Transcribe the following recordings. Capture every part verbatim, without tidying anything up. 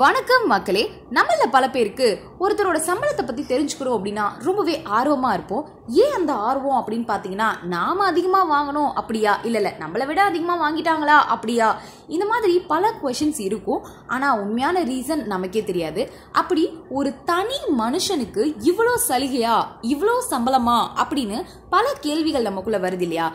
வணக்கம் மக்களே, நம்மள பல பேருக்கு ஒருத்தரோட சம்பளத்தை பற்றி தெரிஞ்சுக்கிறோம் அப்படின்னா ரொம்பவே ஆர்வமாக இருப்போம். ஏன் அந்த ஆர்வம் அப்படின்னு பார்த்தீங்கன்னா, நாம் அதிகமாக வாங்கணும் அப்படியா, இல்லை இல்லை நம்மளை விட அதிகமாக வாங்கிட்டாங்களா அப்படியா, இந்த மாதிரி பல கொஷின்ஸ் இருக்கும். ஆனால் உண்மையான ரீசன் நமக்கே தெரியாது. அப்படி ஒரு தனி மனுஷனுக்கு இவ்வளோ சலுகையா, இவ்வளோ சம்பளமா அப்படின்னு பல கேள்விகள் நமக்குள்ளே வருது இல்லையா?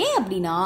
ஏன் அப்படின்னா,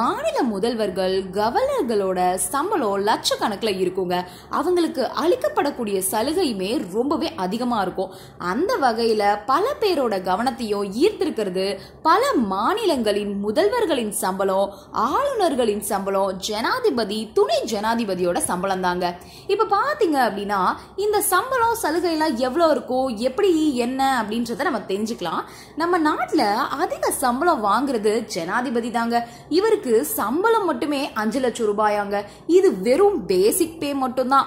மாநில முதல்வர்கள் கவர்னர்களோட சம்பளம் லட்சக்கணக்கில் இருக்குங்க. அவங்களுக்கு அளிக்கப்படக்கூடிய சலுகையுமே ரொம்பவே அதிகமா இருக்கும். அந்த வகையில பல பேரோட கவனத்தையும் ஈர்த்திருக்கிறது பல மாநிலங்களின் முதல்வர்களின் சம்பளம், ஆளுநர்களின் சம்பளம், ஜனாதிபதி துணை ஜனாதிபதியோட சம்பளம் தாங்க. இப்ப பாத்தீங்க அப்படின்னா, இந்த சம்பளம் சலுகையெல்லாம் எவ்வளவு இருக்கும், எப்படி, என்ன அப்படின்றத நம்ம தெரிஞ்சுக்கலாம். நம்ம நாட்டுல அதிக சம்பளம் வாங்குறது ஜனாதிபதி தாங்க. இவருக்கு சம்பளம் மட்டுமே அஞ்சு லட்சம் ரூபாயாங்க. இது வெறும் பேசிக் பே மட்டும்தான்.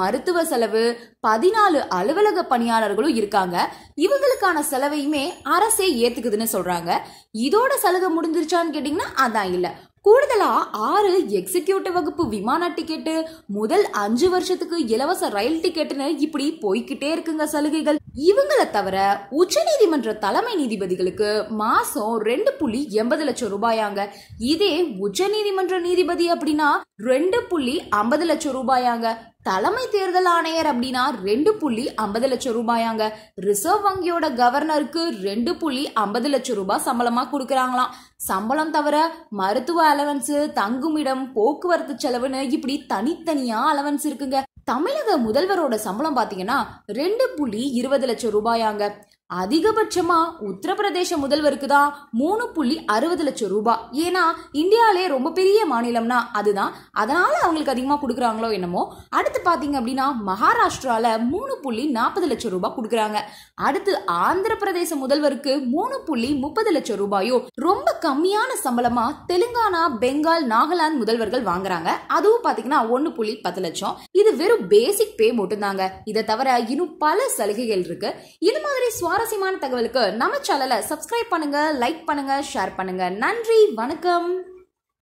மருத்துவ செலவு, பதினாலு அலுவலக பணியாளர்களும் இருக்காங்க. இவங்களுக்கான செலவையுமே அரசே ஏத்துக்குதுன்னு சொல்றாங்க. இதோட சலுகை முடிஞ்சிருச்சான்னு கேட்டீங்கன்னா அதான் இல்ல. கூடுதலா ஆறு எக்ஸிக்யூட்டிவ் வகுப்பு விமான டிக்கெட்டு, முதல் அஞ்சு வருஷத்துக்கு இலவச ரயில் டிக்கெட்டுன்னு இப்படி போய்கிட்டே இருக்குங்க சலுகைகள். இவங்களை தவிர உச்ச நீதிமன்ற தலைமை நீதிபதிகளுக்கு மாசம் ரெண்டு புள்ளி எண்பது லட்சம் ரூபாயாங்க. இதே உச்ச நீதிமன்ற நீதிபதி அப்படின்னா ரெண்டு புள்ளி ஐம்பது லட்சம் ரூபாயாங்க. தலைமை தேர்தல் ஆணையர் அப்படின்னா ரெண்டு புள்ளி ஐம்பது லட்சம் ரூபாயாங்க. ரிசர்வ் வங்கியோட கவர்னருக்கு ரெண்டு புள்ளி ஐம்பது லட்சம் ரூபாய் சம்பளமா கொடுக்கறாங்களாம். சம்பளம் தவிர மருத்துவ அலவன்ஸ், தங்குமிடம், போக்குவரத்து செலவுன்னு இப்படி தனித்தனியா அலவன்ஸ் இருக்குங்க. தமிழக முதல்வரோட சம்பளம் பாத்தீங்கன்னா ரெண்டு புள்ளி இருபது லட்சம் ரூபாயாங்க. அதிகபட்சமா உத்தரப்பிரதேச முதல்வருக்கு தான் மூணு புள்ளி அறுபது லட்சம் ரூபாய். ஏன்னா இந்தியாவிலே ரொம்ப பெரிய மாநிலம்னா அதுதான், அதனால அவங்களுக்கு அதிகமா கொடுக்குறாங்களோ என்னமோ. அடுத்து பாத்தீங்க அப்படின்னா மகாராஷ்டிரால மூணு புள்ளி நாற்பது லட்சம் ரூபாய் கொடுக்குறாங்க. அடுத்து ஆந்திர பிரதேச முதல்வருக்கு மூணு புள்ளி முப்பது லட்சம் ரூபாயும் ரொம்ப கம்மியான சம்பளமா தெலுங்கானா, பெங்கால், நாகாலாந்து முதல்வர்கள் வாங்குறாங்க. அதுவும் பாத்தீங்கன்னா ஒன்னு புள்ளி பத்து லட்சம். இது வெறும் பேசிக் பே மட்டும்தாங்க. இதை தவிர இன்னும் பல சலுகைகள் இருக்கு. இது மாதிரி சுவாரஸ்யமான தகவலுக்கு நம்ம சேனலை சப்ஸ்கிரைப் பண்ணுங்க, லைக் பண்ணுங்க, ஷேர் பண்ணுங்க. நன்றி, வணக்கம்.